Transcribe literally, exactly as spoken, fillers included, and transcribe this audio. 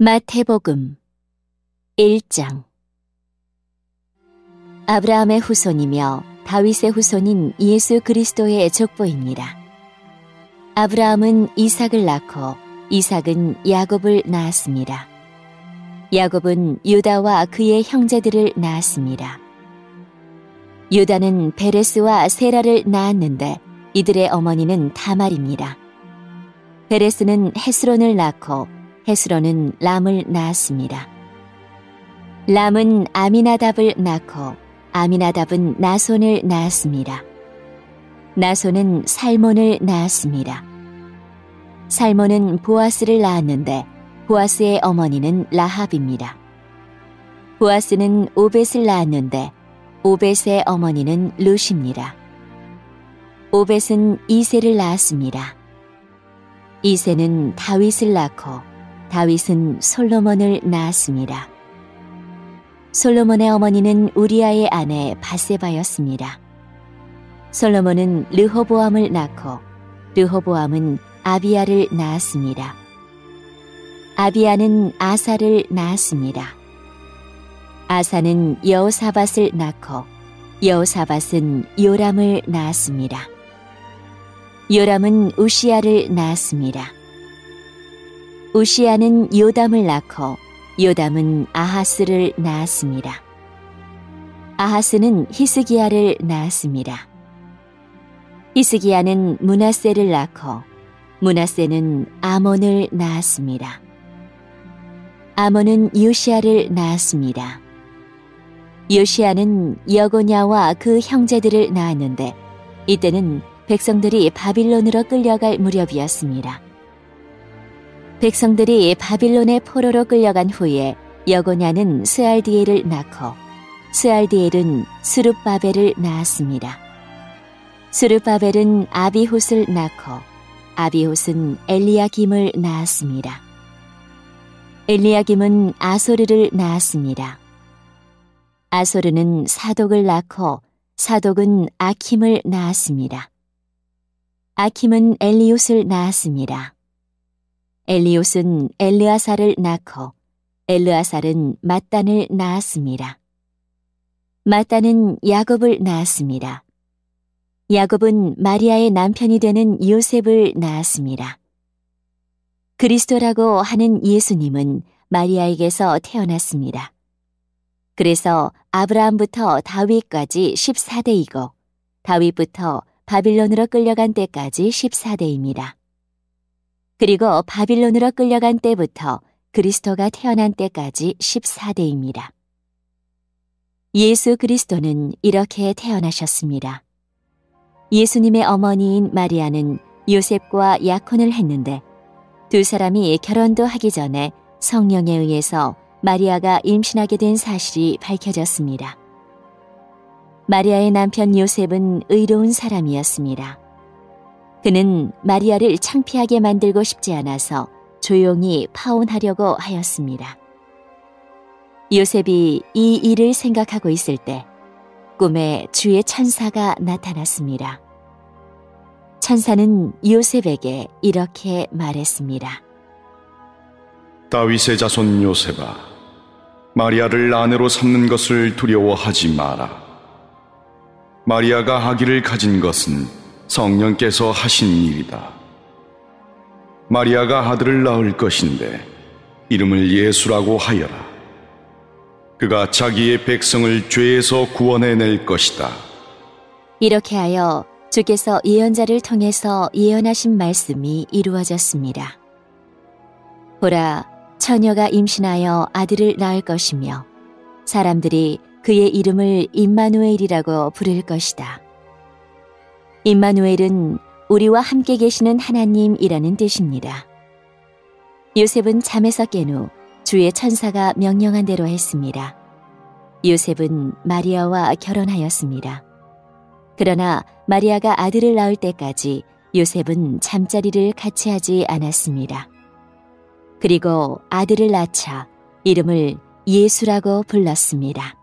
마태복음 일 장. 아브라함의 후손이며 다윗의 후손인 예수 그리스도의 족보입니다. 아브라함은 이삭을 낳고 이삭은 야곱을 낳았습니다. 야곱은 유다와 그의 형제들을 낳았습니다. 유다는 베레스와 세라를 낳았는데 이들의 어머니는 다말입니다. 베레스는 헤스론을 낳고 헤스론은 람을 낳았습니다. 람은 아미나답을 낳고 아미나답은 나손을 낳았습니다. 나손은 살몬을 낳았습니다. 살몬은 보아스를 낳았는데 보아스의 어머니는 라합입니다. 보아스는 오벳을 낳았는데 오벳의 어머니는 룻입니다. 오벳은 이새를 낳았습니다. 이새는 다윗을 낳고 다윗은 솔로몬을 낳았습니다. 솔로몬의 어머니는 우리아의 아내 바세바였습니다. 솔로몬은 르호보암을 낳고 르호보암은 아비야를 낳았습니다. 아비야는 아사를 낳았습니다. 아사는 여호사밧을 낳고 여호사밧은 요람을 낳았습니다. 요람은 웃시야를 낳았습니다. 웃시야는 요담을 낳고 요담은 아하스를 낳았습니다. 아하스는 히스기야를 낳았습니다. 히스기야는 무나세를 낳고 무나세는 아몬을 낳았습니다. 아몬은 요시야를 낳았습니다. 요시야는 여고냐와 그 형제들을 낳았는데 이때는 백성들이 바빌론으로 끌려갈 무렵이었습니다. 백성들이 바빌론의 포로로 끌려간 후에 여고냐는 스알디엘을 낳고 스알디엘은 스룹바벨을 낳았습니다. 스룹바벨은 아비훗을 낳고 아비훗은 엘리야김을 낳았습니다. 엘리야김은 아소르를 낳았습니다. 아소르는 사독을 낳고 사독은 아킴을 낳았습니다. 아킴은 엘리옷을 낳았습니다. 엘리옷은 엘르아살을 낳고 엘르아살은 마단을 낳았습니다. 마단은 야곱을 낳았습니다. 야곱은 마리아의 남편이 되는 요셉을 낳았습니다. 그리스도라고 하는 예수님은 마리아에게서 태어났습니다. 그래서 아브라함부터 다윗까지 십사 대이고 다윗부터 바빌론으로 끌려간 때까지 십사 대입니다. 그리고 바빌론으로 끌려간 때부터 그리스도가 태어난 때까지 십사 대입니다. 예수 그리스도는 이렇게 태어나셨습니다. 예수님의 어머니인 마리아는 요셉과 약혼을 했는데 두 사람이 결혼도 하기 전에 성령에 의해서 마리아가 임신하게 된 사실이 밝혀졌습니다. 마리아의 남편 요셉은 의로운 사람이었습니다. 그는 마리아를 창피하게 만들고 싶지 않아서 조용히 파혼하려고 하였습니다. 요셉이 이 일을 생각하고 있을 때 꿈에 주의 천사가 나타났습니다. 천사는 요셉에게 이렇게 말했습니다. 다윗의 자손 요셉아, 마리아를 아내로 삼는 것을 두려워하지 마라. 마리아가 아기를 가진 것은 성령께서 하신 일이다. 마리아가 아들을 낳을 것인데 이름을 예수라고 하여라. 그가 자기의 백성을 죄에서 구원해낼 것이다. 이렇게 하여 주께서 예언자를 통해서 예언하신 말씀이 이루어졌습니다. 보라, 처녀가 임신하여 아들을 낳을 것이며 사람들이 그의 이름을 임마누엘이라고 부를 것이다. 임마누엘은 우리와 함께 계시는 하나님이라는 뜻입니다. 요셉은 잠에서 깬 후 주의 천사가 명령한 대로 했습니다. 요셉은 마리아와 결혼하였습니다. 그러나 마리아가 아들을 낳을 때까지 요셉은 잠자리를 같이 하지 않았습니다. 그리고 아들을 낳자 이름을 예수라고 불렀습니다.